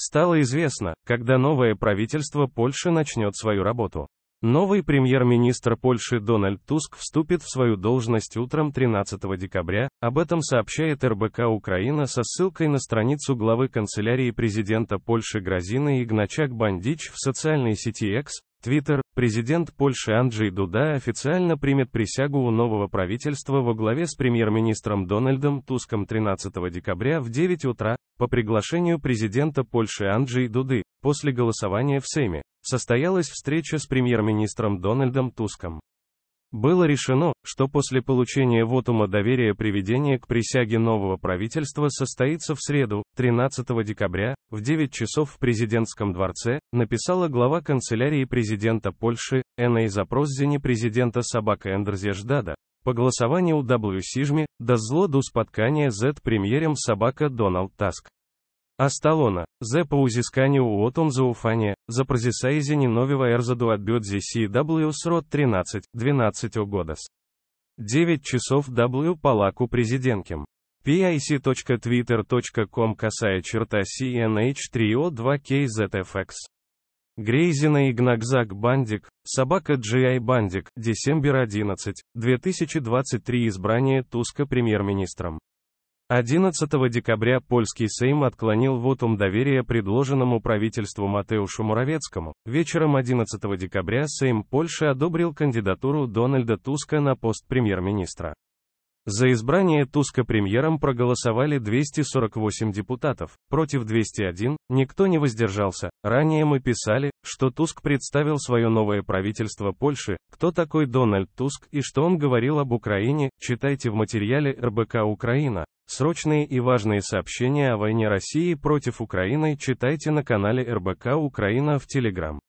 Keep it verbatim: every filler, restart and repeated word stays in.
Стало известно, когда новое правительство Польши начнет свою работу. Новый премьер-министр Польши Дональд Туск вступит в свою должность утром тринадцатого декабря, об этом сообщает эр бэ ка-Украина со ссылкой на страницу главы канцелярии президента Польши Гражины Игначак-Бандыч в социальной сети X, Twitter. Президент Польши Анджей Дуда официально примет присягу у нового правительства во главе с премьер-министром Дональдом Туском тринадцатого декабря в девять утра, по приглашению президента Польши Анджея Дуды. После голосования в Сейме состоялась встреча с премьер-министром Дональдом Туском. Было решено, что после получения вотума доверия приведение к присяге нового правительства состоится в среду, тринадцатого декабря, в девять часов в президентском дворце, написала глава канцелярии президента Польши, Н. и запросзени президента собака Эндрзеж Дада. По голосованию W-сижме, да зло до споткания Z премьером собака Дональд Таск. Осталона, за по узисканию уотом зауфания, за прозисаизени нового эрзаду отбёдзи си дабл ю срод тринадцать двенадцать годас. девять часов W палаку президентким. пи ай си точка твиттер точка ком касая черта си эн эйч три о два кей зет эф экс. Грейзина Игначак-Бандыч, собака джи ай Бандик, десембер одиннадцать, две тысячи двадцать три избрание Туска премьер-министром. одиннадцатого декабря польский Сейм отклонил вотум доверия предложенному правительству Матеушу Моравецкому. Вечером одиннадцатого декабря Сейм Польши одобрил кандидатуру Дональда Туска на пост премьер-министра. За избрание Туска премьером проголосовали двести сорок восемь депутатов, против двести один, никто не воздержался. Ранее мы писали, что Туск представил свое новое правительство Польши, кто такой Дональд Туск и что он говорил об Украине, читайте в материале эр бэ ка-Украина. Срочные и важные сообщения о войне России против Украины читайте на канале эр бэ ка Украина в Telegram.